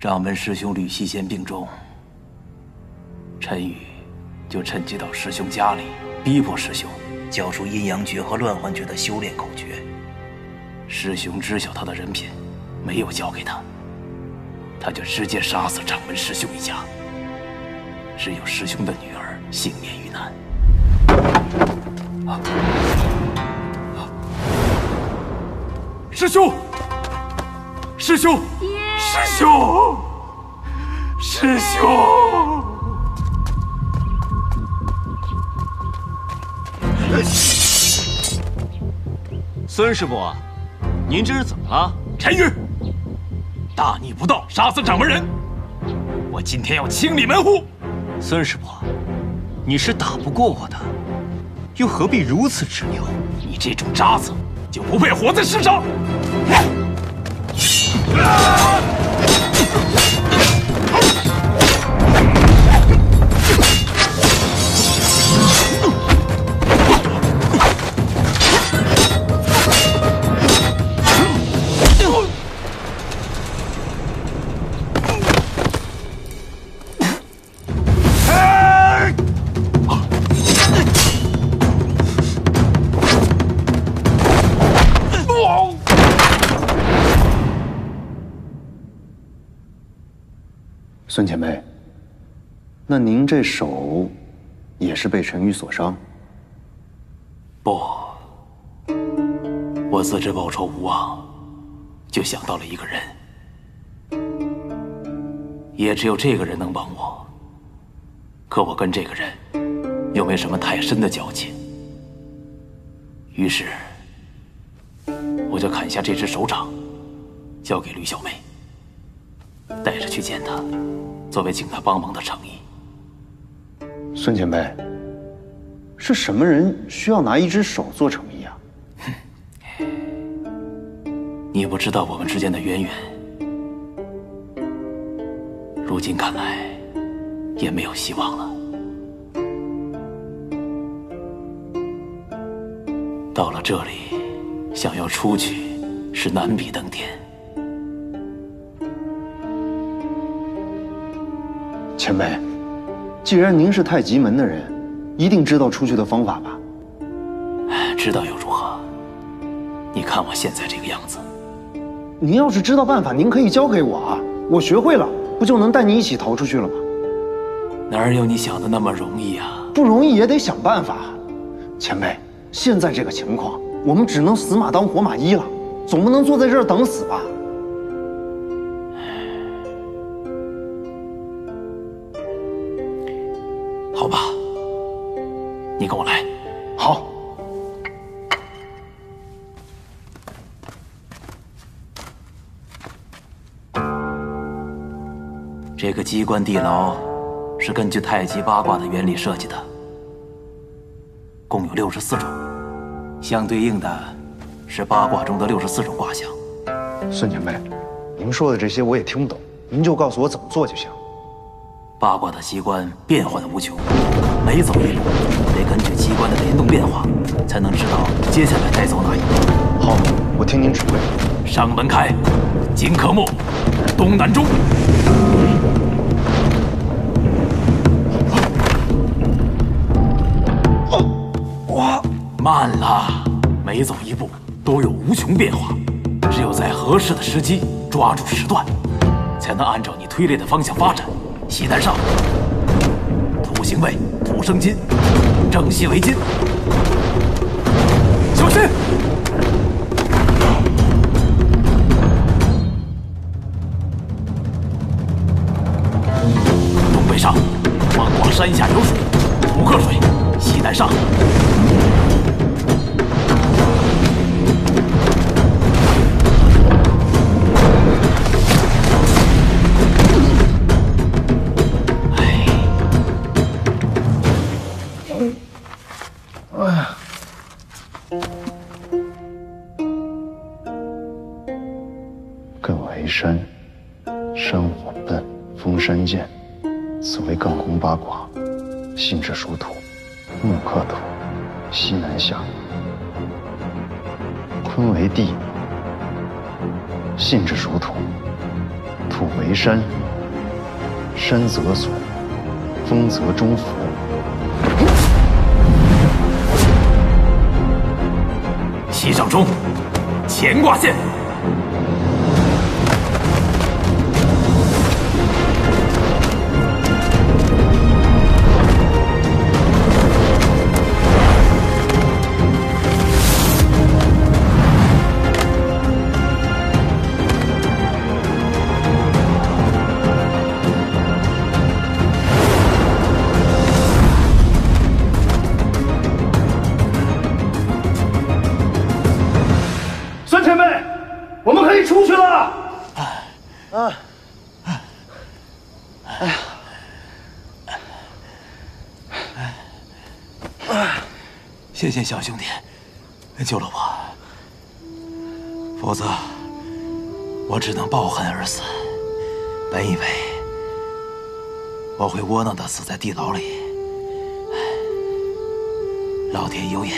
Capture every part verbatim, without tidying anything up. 掌门师兄吕西先病重，陈宇就趁机到师兄家里，逼迫师兄教授阴阳诀和乱环诀的修炼口诀。师兄知晓他的人品，没有交给他，他就直接杀死掌门师兄一家，只有师兄的女儿幸免于难。啊啊、师兄，师兄！ 师兄，师兄，孙师傅，您这是怎么了？陈宇，大逆不道，杀死掌门人，我今天要清理门户。孙师傅，你是打不过我的，又何必如此执拗？你这种渣子，就不配活在世上。 孙前辈，那您这手也是被陈宇所伤？不，我自知报仇无望，就想到了一个人，也只有这个人能帮我。可我跟这个人又没什么太深的交情，于是我就砍下这只手掌，交给吕小妹。 带着去见他，作为请他帮忙的诚意。孙前辈，是什么人需要拿一只手做诚意啊？你不知道我们之间的渊源，如今看来也没有希望了。到了这里，想要出去是难比登天。 前辈，既然您是太极门的人，一定知道出去的方法吧？知道又如何？你看我现在这个样子。您要是知道办法，您可以教给我啊，我学会了，不就能带你一起逃出去了吗？哪有你想的那么容易啊？不容易也得想办法。前辈，现在这个情况，我们只能死马当活马医了，总不能坐在这儿等死吧？ 好吧，你跟我来。好。这个机关地牢是根据太极八卦的原理设计的，共有六十四种，相对应的是八卦中的六十四种卦象。孙前辈，您说的这些我也听不懂，您就告诉我怎么做就行。 八卦的机关变幻无穷，每走一步得根据机关的联动变化，才能知道接下来该走哪一步。好，我听您指挥。上门开，金克木，东南中。 哇，慢了，每走一步都有无穷变化，只有在合适的时机抓住时段，才能按照你推理的方向发展。 西南上，土行卫，土生金，正西为金，小心！东北上，望卦山下有水，土克水，西南上。 山，山火苯，封山剑，此为艮宫八卦，性质属土，木克土，西南下。坤为地，性质属土，土处为山，山则损，风则中伏。七掌中，乾卦现。 谢谢小兄弟，救了我。否则，我只能抱憾而死。本以为我会窝囊的死在地牢里，老天有眼，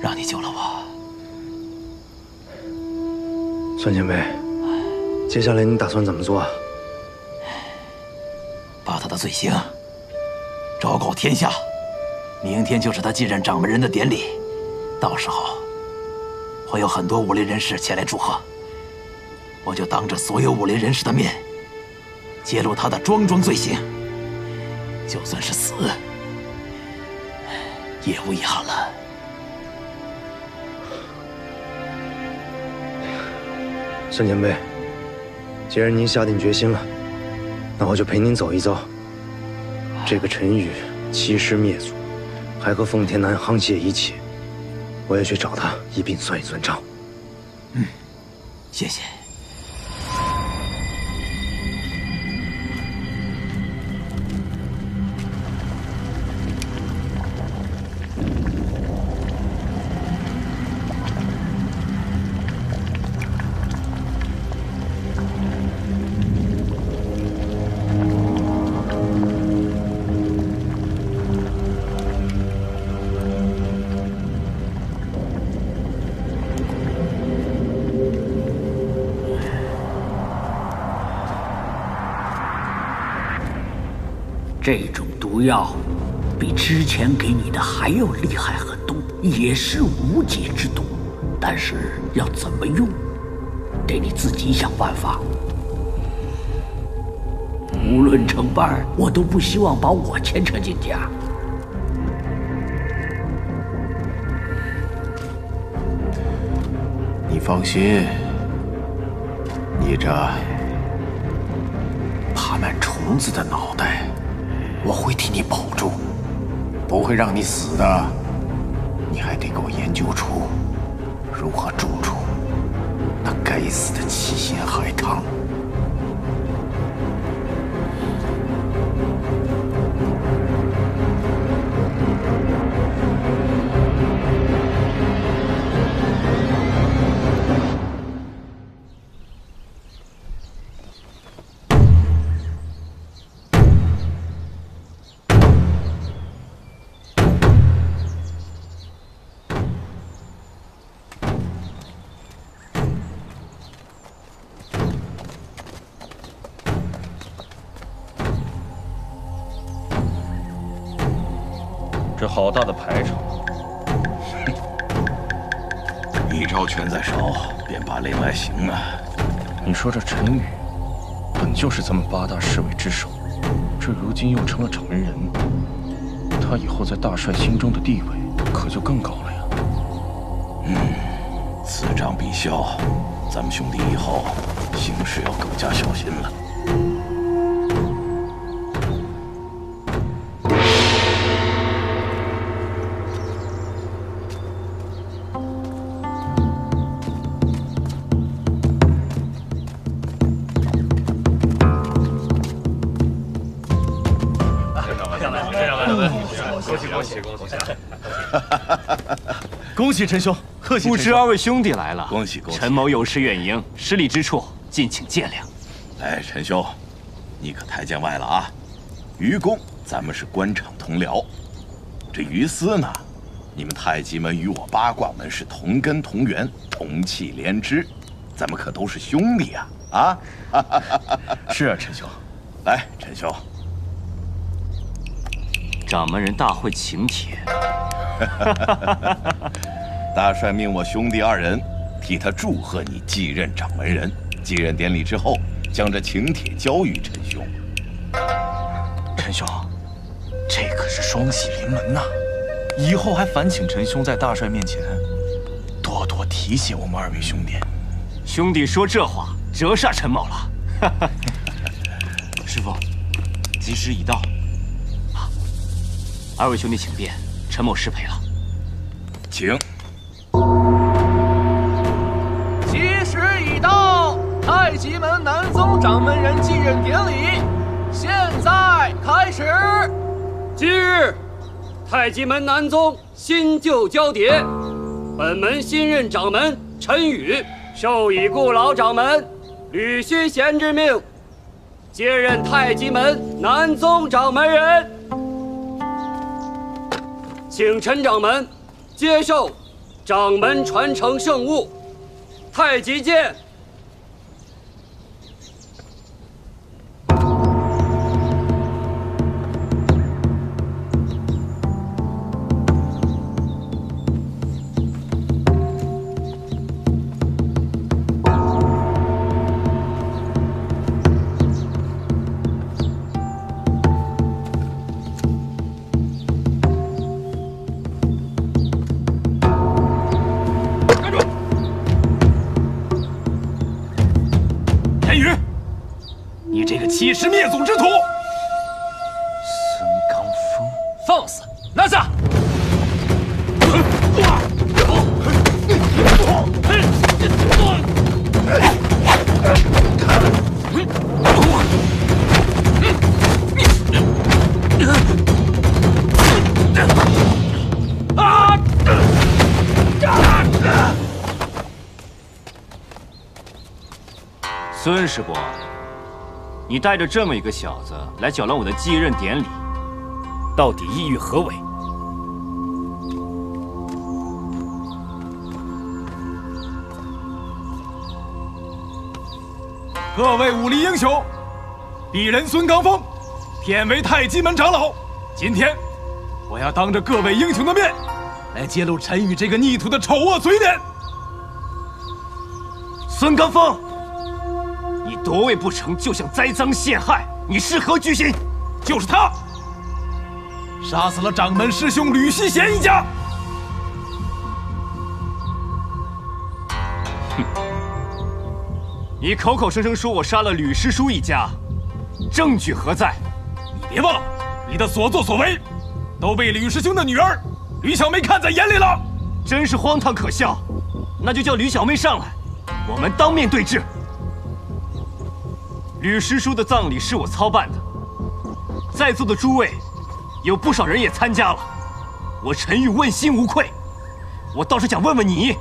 让你救了我。孙前辈，接下来你打算怎么做啊？把他的罪行昭告天下。 明天就是他继任掌门人的典礼，到时候会有很多武林人士前来祝贺。我就当着所有武林人士的面，揭露他的桩桩罪行，就算是死，也无遗憾了。孙前辈，既然您下定决心了，那我就陪您走一遭。这个陈宇欺师灭祖。 还和奉天南沆瀣一起，我也去找他一并算一算账。嗯，谢谢。这种毒药比之前给你的还要厉害很多，也是无解之毒，但是要怎么用，得你自己想办法。无论成败，我都不希望把我牵扯进去啊。你放心，你这爬满虫子的脑袋。 我会替你保住，不会让你死的。你还得给我研究出如何煮出那该死的七仙海棠。好大的排场！一招拳在手，便把擂外行啊！你说这陈宇，本就是咱们八大侍卫之首，这如今又成了掌门人，他以后在大帅心中的地位可就更高了呀！嗯，此仗必消，咱们兄弟以后行事要更加小心了。 恭喜陈兄，客气。不知二位兄弟来了，恭喜恭喜。陈某有失远迎，失礼之处，敬请见谅。哎，陈兄，你可太见外了啊！于公，咱们是官场同僚；这于私呢，你们太极门与我八卦门是同根同源，同气连枝，咱们可都是兄弟啊！啊？是啊，陈兄。来，陈兄，掌门人大会请帖。大帅命我兄弟二人替他祝贺你继任掌门人。继任典礼之后，将这请帖交予陈兄。陈兄，这可是双喜临门呐！以后还烦请陈兄在大帅面前多多提携我们二位兄弟。兄弟说这话，折煞陈某了。师傅，吉时已到。啊，二位兄弟请便，陈某失陪了。请。吉时已到，太极门南宗掌门人继任典礼现在开始。今日，太极门南宗新旧交叠，本门新任掌门陈宇授以故老掌门吕虚贤之命，接任太极门南宗掌门人，请陈掌门接受掌门传承圣物——太极剑。欺师灭祖之徒，孙刚峰，放肆！拿下！孙师伯。你带着这么一个小子来搅乱我的继任典礼，到底意欲何为？各位武林英雄，鄙人孙刚峰，贬为太极门长老。今天，我要当着各位英雄的面，来揭露陈宇这个逆徒的丑恶嘴脸。孙刚峰。你夺位不成就想栽赃陷害，你是何居心？就是他杀死了掌门师兄吕希贤一家。哼！你口口声声说我杀了吕师叔一家，证据何在？你别忘了，你的所作所为都被吕师兄的女儿吕小妹看在眼里了，真是荒唐可笑。那就叫吕小妹上来，我们当面对质。吕师叔的葬礼是我操办的，在座的诸位，有不少人也参加了。我陈玉问心无愧，我倒是想问问你，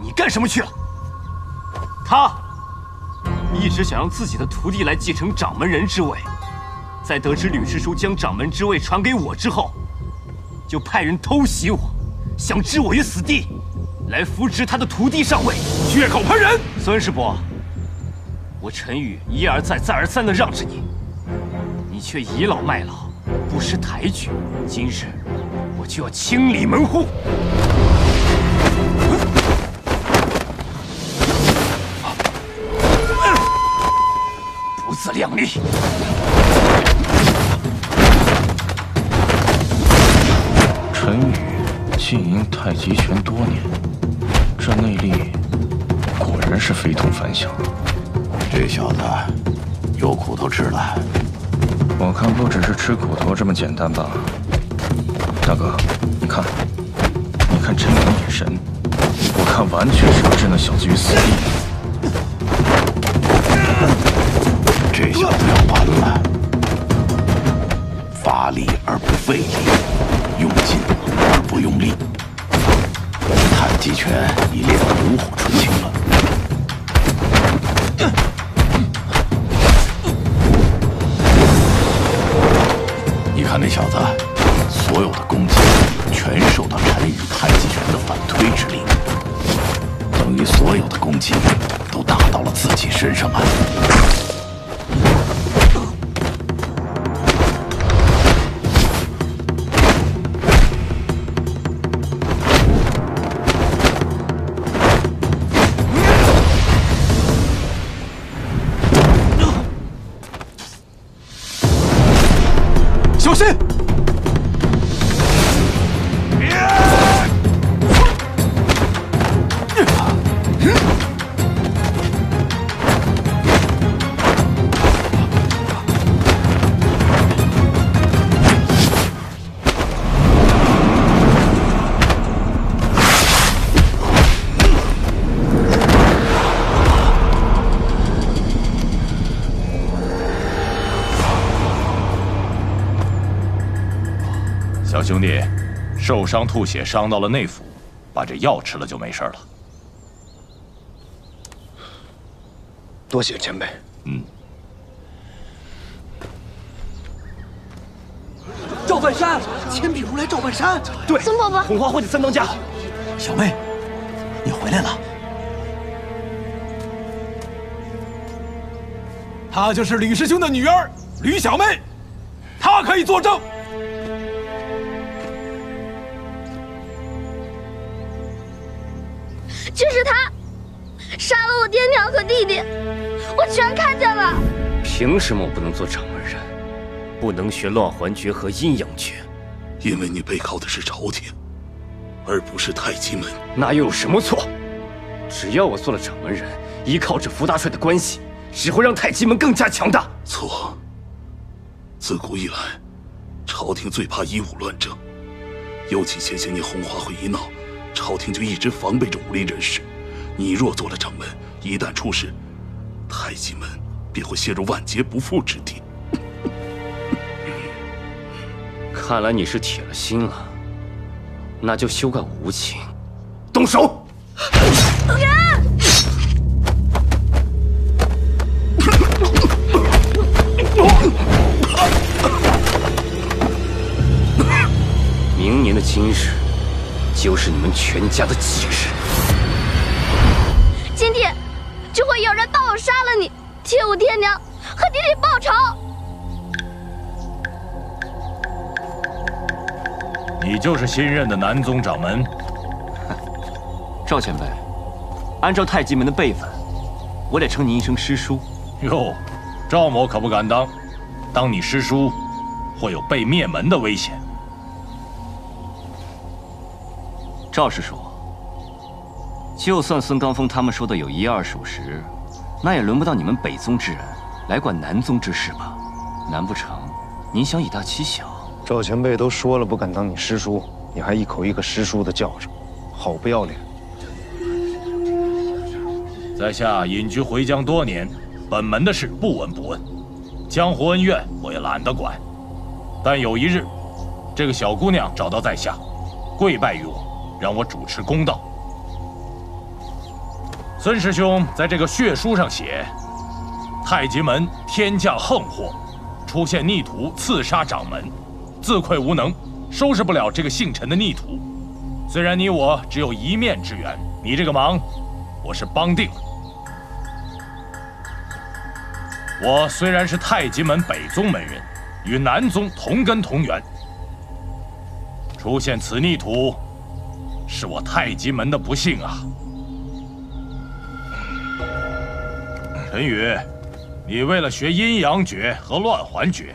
你干什么去了？他一直想让自己的徒弟来继承掌门人之位，在得知吕师叔将掌门之位传给我之后，就派人偷袭我，想置我于死地，来扶植他的徒弟上位。血口喷人！孙师伯。我陈宇一而再、再而三地让着你，你却倚老卖老，不识抬举。今日我就要清理门户！不自量力！陈宇经营太极拳多年，这内力果然是非同凡响。这小子有苦头吃了，我看不只是吃苦头这么简单吧。大哥，你看，你看陈宇的眼神，我看完全是要置那小子于死地。这小子要完了，发力而不费力，用劲而不用力，太极拳已练得炉火纯青了。看那小子，所有的攻击全受到陈宇太极拳的反推之力，等于所有的攻击都打到了自己身上。身上吧。 小兄弟，受伤吐血伤到了内腑，把这药吃了就没事了。多谢前辈。嗯。赵半山，千笔如来赵半山。对，曾伯伯，红花混进三当家。小妹，你回来了。她就是吕师兄的女儿吕小妹，她可以作证。 就是他杀了我爹娘和弟弟，我全看见了。凭什么我不能做掌门人，不能学乱环诀和阴阳诀？因为你背靠的是朝廷，而不是太极门。那又有什么错？只要我做了掌门人，依靠着福大帅的关系，只会让太极门更加强大。错。自古以来，朝廷最怕以武乱政，尤其前些年红花会一闹。 朝廷就一直防备着武林人士，你若做了掌门，一旦出事，太极门便会陷入万劫不复之地。看来你是铁了心了，那就休怪我无情，动手！啊 明年的今日。 就是你们全家的忌日。今天就会有人帮我杀了你，替我爹娘和弟弟报仇。你就是新任的南宗掌门，赵前辈。按照太极门的辈分，我得称您一声师叔。哟，赵某可不敢当，当你师叔，会有被灭门的危险。 赵师叔，就算孙刚峰他们说的有一二属实，那也轮不到你们北宗之人来管南宗之事吧？难不成您想以大欺小？赵前辈都说了不敢当你师叔，你还一口一个师叔的叫着，好不要脸！在下隐居回疆多年，本门的事不闻不问，江湖恩怨我也懒得管。但有一日，这个小姑娘找到在下，跪拜于我。 让我主持公道。孙师兄在这个血书上写：“太极门天降横祸，出现逆徒刺杀掌门，自愧无能，收拾不了这个姓陈的逆徒。虽然你我只有一面之缘，你这个忙，我是帮定了。我虽然是太极门北宗门人，与南宗同根同源，出现此逆徒。” 是我太极门的不幸啊！陈宇，你为了学阴阳诀和乱环诀，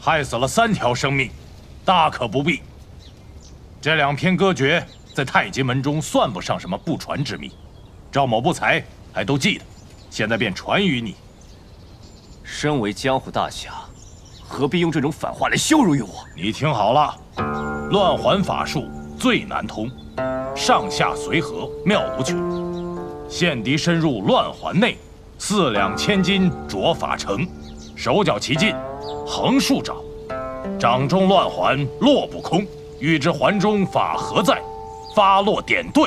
害死了三条生命，大可不必。这两篇歌诀在太极门中算不上什么不传之秘，赵某不才还都记得，现在便传于你。身为江湖大侠，何必用这种反话来羞辱于我？你听好了，乱环法术。 最难通，上下随和，妙无穷。陷敌深入乱环内，四两千斤着法成，手脚齐进，横竖掌，掌中乱环落不空。欲知环中法何在，发落点对，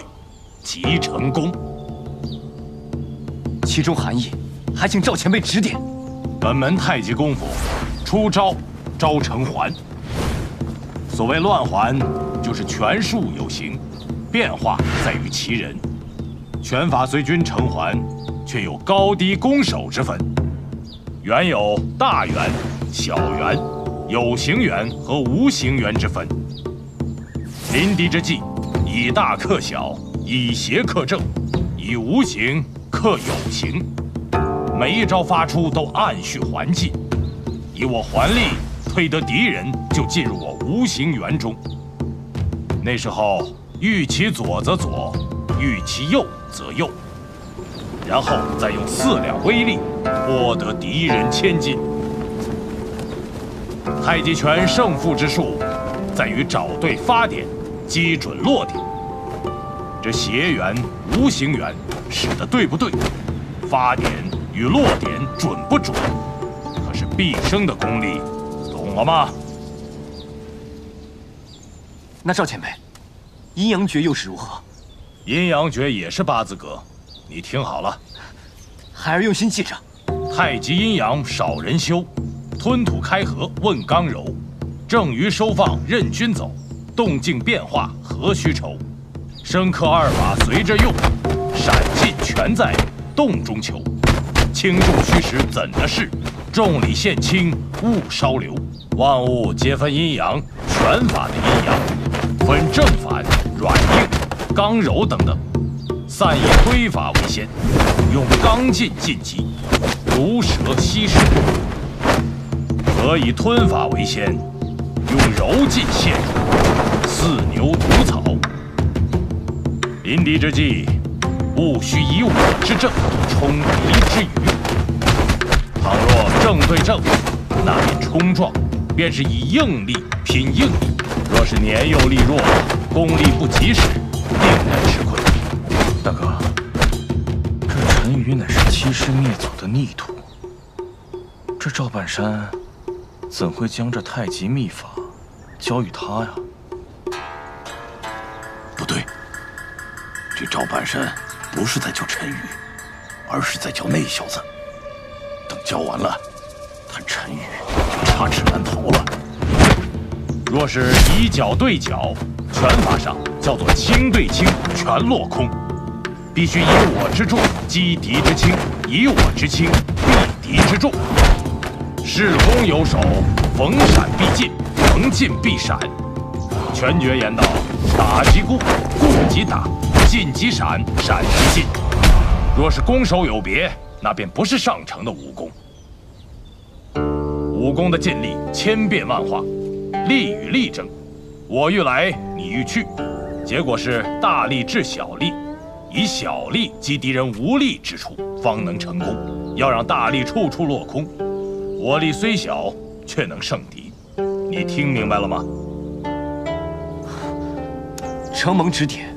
即成功。其中含义，还请赵前辈指点。本门太极功夫，出招招成环。所谓乱环。 就是拳术有形，变化在于其人。拳法虽均承还，却有高低攻守之分。原有大圆、小圆、有形圆和无形圆之分。临敌之际，以大克小，以邪克正，以无形克有形。每一招发出都暗蓄还气，以我还力推得敌人就进入我无形圆中。那时候，欲其左则左，欲其右则右。 然后再用四两威力，拨得敌人千斤。太极拳胜负之术，在于找对发点，击准落点。这邪圆、无形圆使得对不对，发点与落点准不准，可是毕生的功力，懂了吗？那赵前辈，阴阳诀又是如何？阴阳诀也是八字格。 你听好了，孩儿用心记着。太极阴阳少人修，吞吐开合问刚柔，正余收放任君走，动静变化何须愁。生克二法随着用，闪进全在动中求。轻重虚实怎的是？重理现清勿稍留。万物皆分阴阳，拳法的阴阳分正反、软硬、刚柔等等。 散以推法为先，用刚劲进击，如蛇吸食；可以吞法为先，用柔劲陷入，似牛毒草。临敌之际，务须以我之正冲敌之余。倘若正对正，那便冲撞，便是以硬力拼硬力；若是年幼力弱，功力不及时，定然吃亏。 大哥，这陈宇乃是欺师灭祖的逆徒。这赵半山怎会将这太极秘法教与他呀？不对，这赵半山不是在教陈宇，而是在教那小子。等教完了，他陈宇就插翅难逃了。若是以脚对脚，拳法上叫做轻对轻，拳落空。 必须以我之重击敌之轻，以我之轻避敌之重。势攻有守，逢闪必进，逢进必闪。拳诀言道：打即顾，顾即打，进即闪，闪即进。若是攻守有别，那便不是上乘的武功。武功的劲力千变万化，力与力争，我欲来，你欲去，结果是大力制小力。 以小力击敌人无力之处，方能成功。要让大力处处落空，我力虽小，却能胜敌。你听明白了吗？承蒙指点，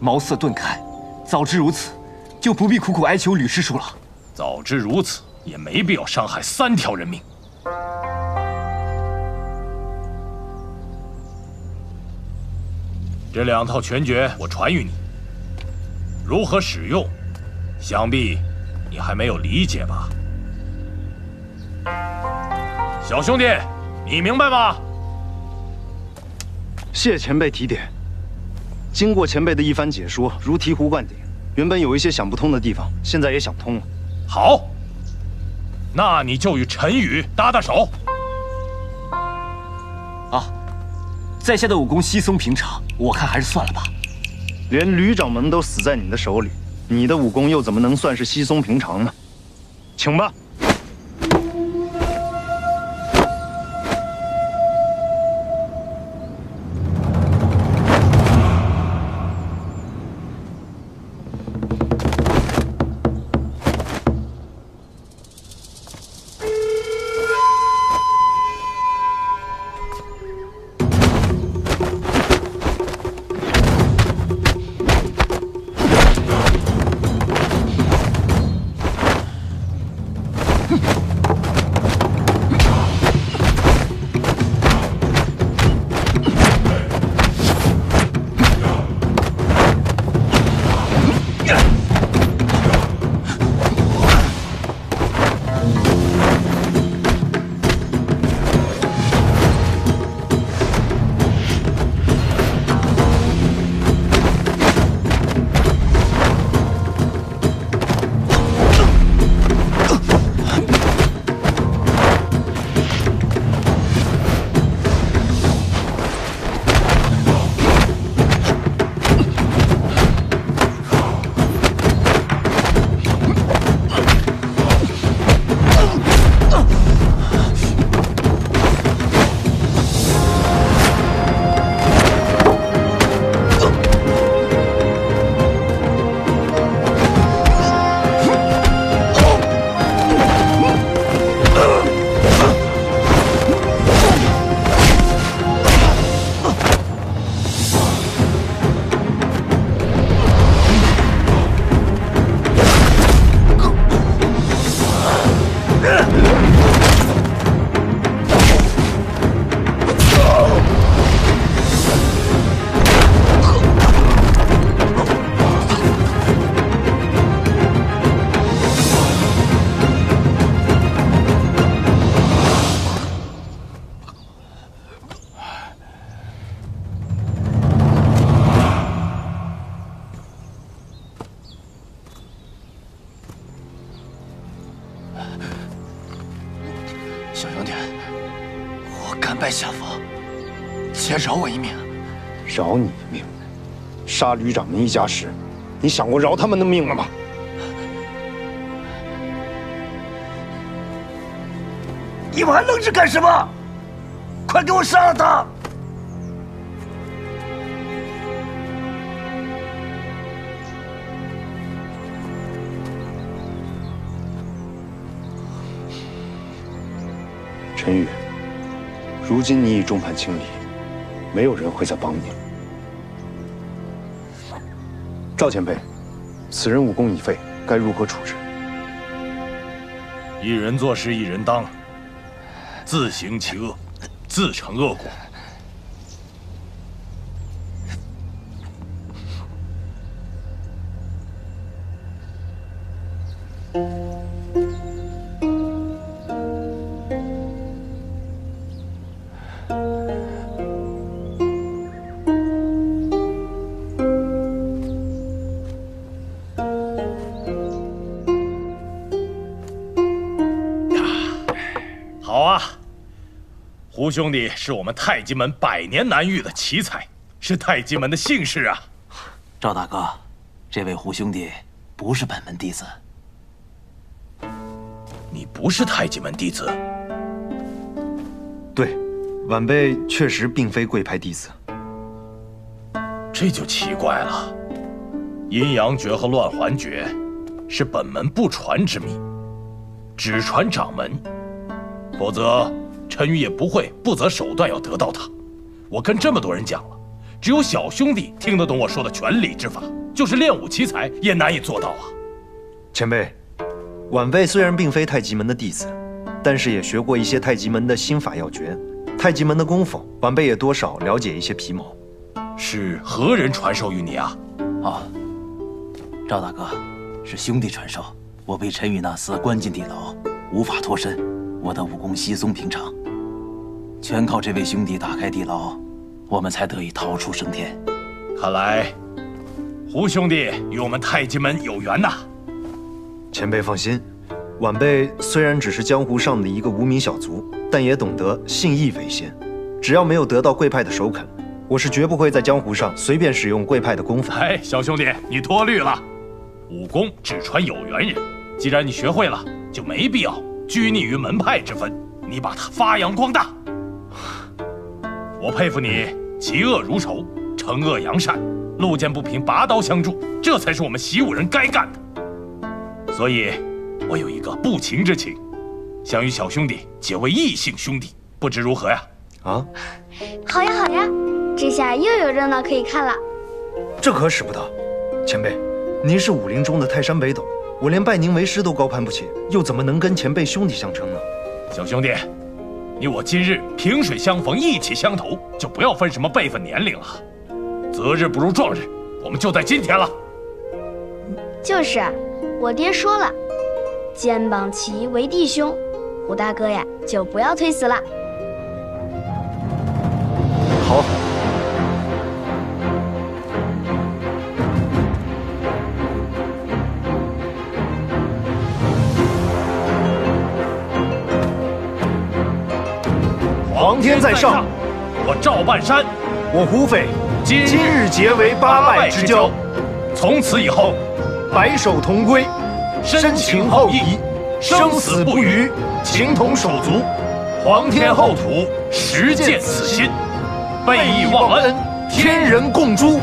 茅塞顿开。早知如此，就不必苦苦哀求吕师叔了。早知如此，也没必要伤害三条人命。这两套拳诀，我传与你。 如何使用，想必你还没有理解吧，小兄弟，你明白吗？谢前辈提点。经过前辈的一番解说，如醍醐灌顶。原本有一些想不通的地方，现在也想通了。好，那你就与陈宇搭搭手。啊，在下的武功稀松平常，我看还是算了吧。 连吕掌门都死在你的手里，你的武功又怎么能算是稀松平常呢？请吧。小兄弟，我甘拜下风，且饶我一命。饶你一命？杀旅长们一家时，你想过饶他们的命了吗？ 你们还愣着干什么？快给我杀了他！陈宇，如今你已众叛亲离，没有人会再帮你了。赵前辈，此人武功已废，该如何处置？一人做事一人当。 自行其恶，自成恶果。好啊！ 胡兄弟是我们太极门百年难遇的奇才，是太极门的幸事啊！赵大哥，这位胡兄弟不是本门弟子。你不是太极门弟子？对，晚辈确实并非贵派弟子。这就奇怪了，阴阳诀和乱环诀是本门不传之秘，只传掌门，否则。 陈宇也不会不择手段要得到他。我跟这么多人讲了，只有小兄弟听得懂我说的拳理之法，就是练武奇才也难以做到啊。前辈，晚辈虽然并非太极门的弟子，但是也学过一些太极门的心法要诀，太极门的功夫，晚辈也多少了解一些皮毛。是何人传授于你啊？啊，赵大哥，是兄弟传授。我被陈宇那厮关进地牢，无法脱身，我的武功稀松平常。 全靠这位兄弟打开地牢，我们才得以逃出升天。看来，胡兄弟与我们太极门有缘呐。前辈放心，晚辈虽然只是江湖上的一个无名小卒，但也懂得信义为先。只要没有得到贵派的首肯，我是绝不会在江湖上随便使用贵派的功法。哎，小兄弟，你多虑了。武功只传有缘人，既然你学会了，就没必要拘泥于门派之分，你把它发扬光大。 我佩服你，嫉恶如仇，惩恶扬善，路见不平拔刀相助，这才是我们习武人该干的。所以，我有一个不情之请，想与小兄弟结为异姓兄弟，不知如何呀？啊，好呀好呀，这下又有热闹可以看了。这可使不得，前辈，您是武林中的泰山北斗，我连拜您为师都高攀不起，又怎么能跟前辈兄弟相称呢？小兄弟。 你我今日萍水相逢，意气相投，就不要分什么辈分、年龄了。择日不如撞日，我们就在今天了。就是，我爹说了，肩膀齐为弟兄，胡大哥呀，就不要推辞了。好。 皇天在上，我赵半山，我胡斐，今日结为八拜之交，从此以后，白首同归，深情厚谊，生死不渝，情同手足。皇天厚土，实践此心，背义忘恩，天人共诛。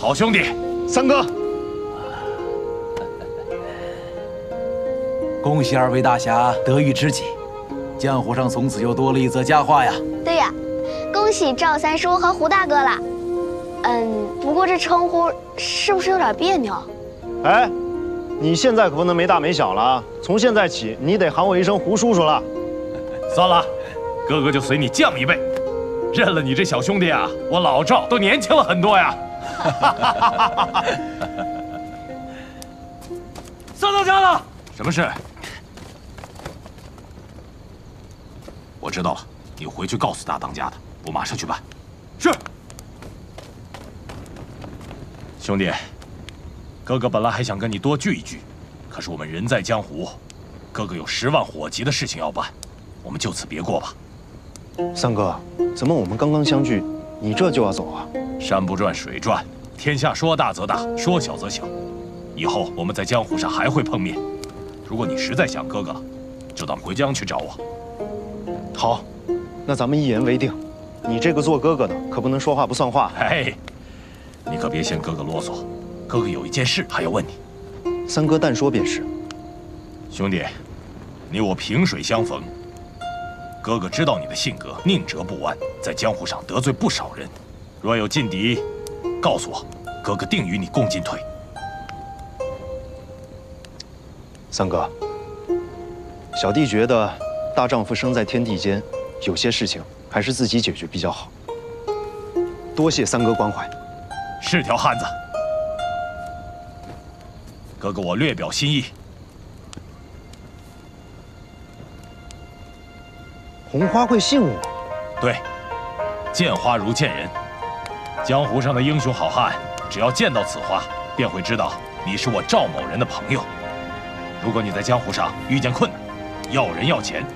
好兄弟，三哥，恭喜二位大侠得遇知己，江湖上从此又多了一则佳话呀！对呀，恭喜赵三叔和胡大哥了。嗯，不过这称呼是不是有点别扭？哎，你现在可不能没大没小了，从现在起你得喊我一声胡叔叔了。算了，哥哥就随你降一辈，认了你这小兄弟啊，我老赵都年轻了很多呀。 哈哈哈哈哈！上当家了！什么事？我知道了，你回去告诉大当家的，我马上去办。是。兄弟，哥哥本来还想跟你多聚一聚，可是我们人在江湖，哥哥有十万火急的事情要办，我们就此别过吧。三哥，怎么我们刚刚相聚，你这就要走啊？山不转水转，天下说大则大，说小则小。 以后我们在江湖上还会碰面，如果你实在想哥哥了，就当回江去找我。好，那咱们一言为定。你这个做哥哥的可不能说话不算话。哎，你可别嫌哥哥啰嗦，哥哥有一件事还要问你。三哥但说便是。兄弟，你我萍水相逢，哥哥知道你的性格宁折不弯，在江湖上得罪不少人。若有劲敌，告诉我，哥哥定与你共进退。 三哥，小弟觉得大丈夫生在天地间，有些事情还是自己解决比较好。多谢三哥关怀，是条汉子。哥哥，我略表心意。红花会信我？对，见花如见人。江湖上的英雄好汉，只要见到此花，便会知道你是我赵某人的朋友。 如果你在江湖上遇见困难，要人要钱，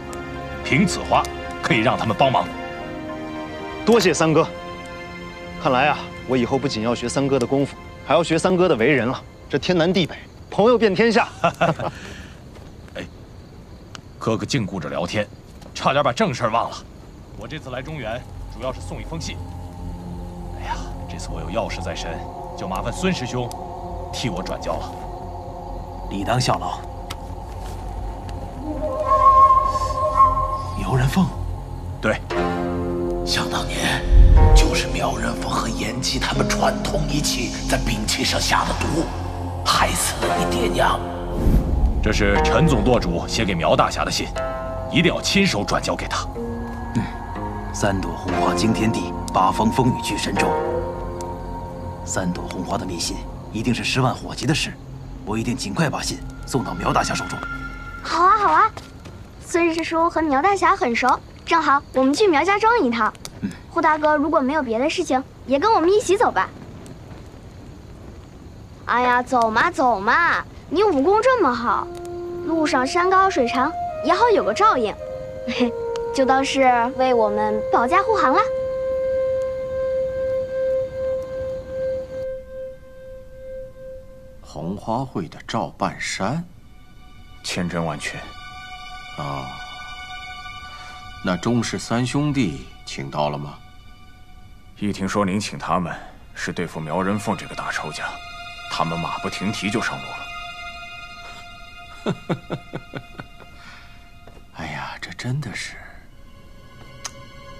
凭此花可以让他们帮忙。多谢三哥。看来啊，我以后不仅要学三哥的功夫，还要学三哥的为人了。这天南地北，朋友遍天下。哎，哥哥净顾着聊天，差点把正事忘了。我这次来中原，主要是送一封信。哎呀，这次我有要事在身，就麻烦孙师兄替我转交了，理当效劳。 苗人凤，对，想当年就是苗人凤和严姬他们串通一气，在兵器上下了毒，害死了你爹娘。这是陈总舵主写给苗大侠的信，一定要亲手转交给他。嗯，三朵红花惊天地，八方风雨聚神州。三朵红花的密信一定是十万火急的事，我一定尽快把信送到苗大侠手中。好啊，好啊。 孙师叔和苗大侠很熟，正好我们去苗家庄一趟。嗯，胡大哥如果没有别的事情，也跟我们一起走吧。哎呀，走嘛走嘛，你武功这么好，路上山高水长，也好有个照应，就当是为我们保驾护航了。红花会的赵半山，千真万确。 哦，那钟氏三兄弟请到了吗？一听说您请他们是对付苗人凤这个大仇家，他们马不停蹄就上路了。哎呀，这真的是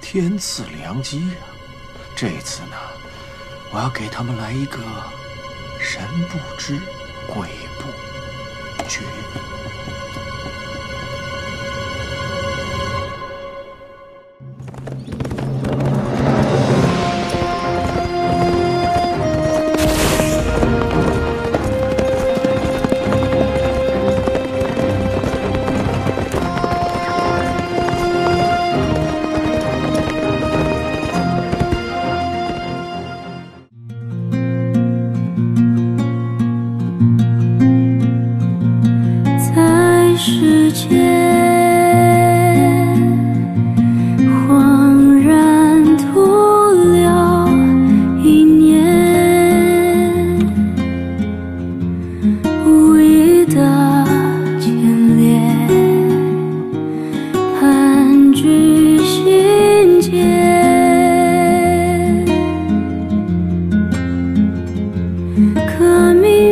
天赐良机啊！这次呢，我要给他们来一个神不知鬼不觉。 可明。